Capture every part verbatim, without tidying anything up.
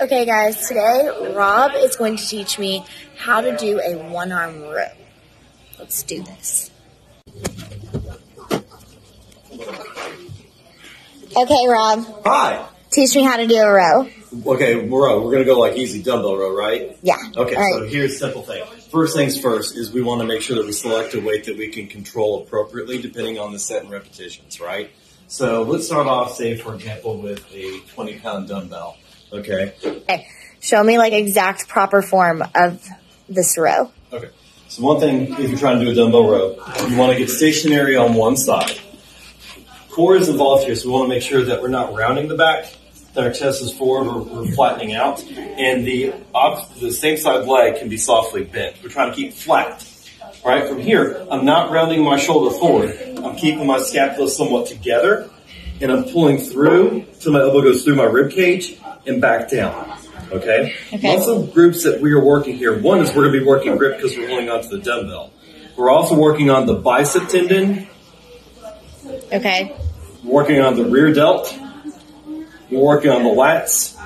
Okay guys, today Robb is going to teach me how to do a one-arm row. Let's do this. Okay, Robb. Hi. Teach me how to do a row. Okay, row. We're going to go like easy dumbbell row, right? Yeah. Okay, right. So here's the simple thing. First things first is we want to make sure that we select a weight that we can control appropriately depending on the set and repetitions, right? So let's start off, say, for example, with a twenty pound dumbbell. Okay. Okay. Show me like exact proper form of this row. Okay. So one thing, if you're trying to do a dumbbell row, you want to get stationary on one side. Core is involved here, so we want to make sure that we're not rounding the back, that our chest is forward, we're, we're flattening out, and the, the same side leg can be softly bent. We're trying to keep flat. All right. From here, I'm not rounding my shoulder forward. I'm keeping my scapula somewhat together, and I'm pulling through so my elbow goes through my rib cage and back down, okay? okay? Lots of groups that we are working here. One is we're gonna be working grip because we're holding onto the dumbbell. We're also working on the bicep tendon. Okay. We're working on the rear delt. We're working on the lats.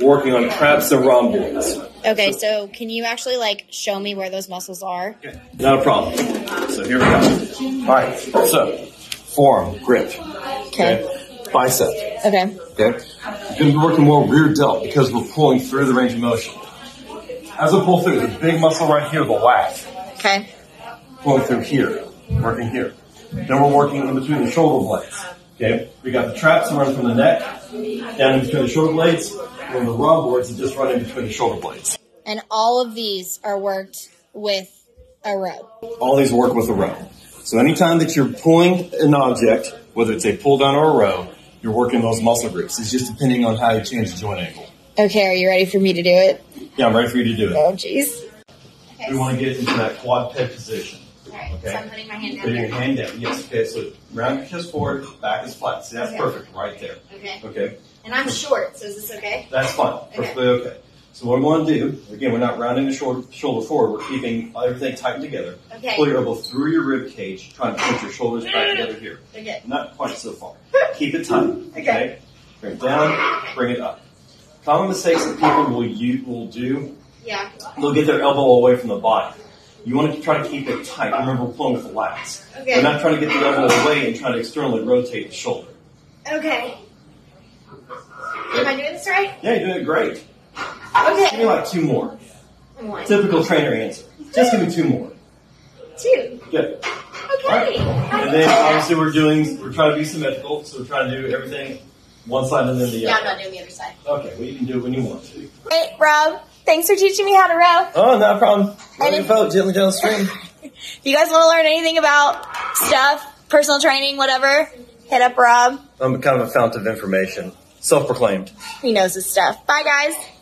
We're working on traps and rhomboids. Okay, so can you actually like show me where those muscles are? Okay. Not a problem. So here we go. All right, so forearm, grip. Okay. okay. Bicep. Okay. Okay. We're going to be working more rear delt because we're pulling through the range of motion. As I pull through, the big muscle right here, the lat. Okay. Pulling through here, working here. Then we're working in between the shoulder blades. Okay. We got the traps running from the neck, down in between the shoulder blades, and then the rhomboids are just running between the shoulder blades. And all of these are worked with a row. All these work with a row. So anytime that you're pulling an object, whether it's a pull down or a row, you're working those muscle groups. It's just depending on how you change the joint angle. Okay, are you ready for me to do it? Yeah, I'm ready for you to do it. Oh, jeez. Okay. We want to get into that quad pec position. All right, okay. So I'm putting my hand down. Putting your hand down, yes. Okay, so round your chest forward, back is flat. See, that's okay. Perfect right there. Okay. Okay. And I'm short, so is this okay? That's fine. Okay. Perfectly okay. So what we want to do, again, we're not rounding the shoulder, shoulder forward. We're keeping everything tightened together. Okay. Pull your elbow through your rib cage, trying to put your shoulders back together here. Okay. Not quite so far. Keep it tight. Okay. okay. Bring it down. Bring it up. Common mistakes that people will you will do. Yeah. They'll get their elbow away from the body. You want to try to keep it tight. Remember, we're pulling with the lats. Okay. We're not trying to get the elbow away and trying to externally rotate the shoulder. Okay. Am I doing this right? Yeah, you're doing it great. Okay. Give me like two more. One. Typical trainer answer. Just give me two more. Two. Good. Okay. Right. And then obviously we're doing, we're trying to be symmetrical, so we're trying to do everything one side and then the yeah, other. Yeah, I'm not doing the other side. Okay, well you can do it when you want to. Hey, Robb, thanks for teaching me how to row. Oh, not a problem. Row your boat gently downstream. If you guys want to learn anything about stuff, personal training, whatever, hit up Robb. I'm kind of a fount of information. Self-proclaimed. He knows his stuff. Bye, guys.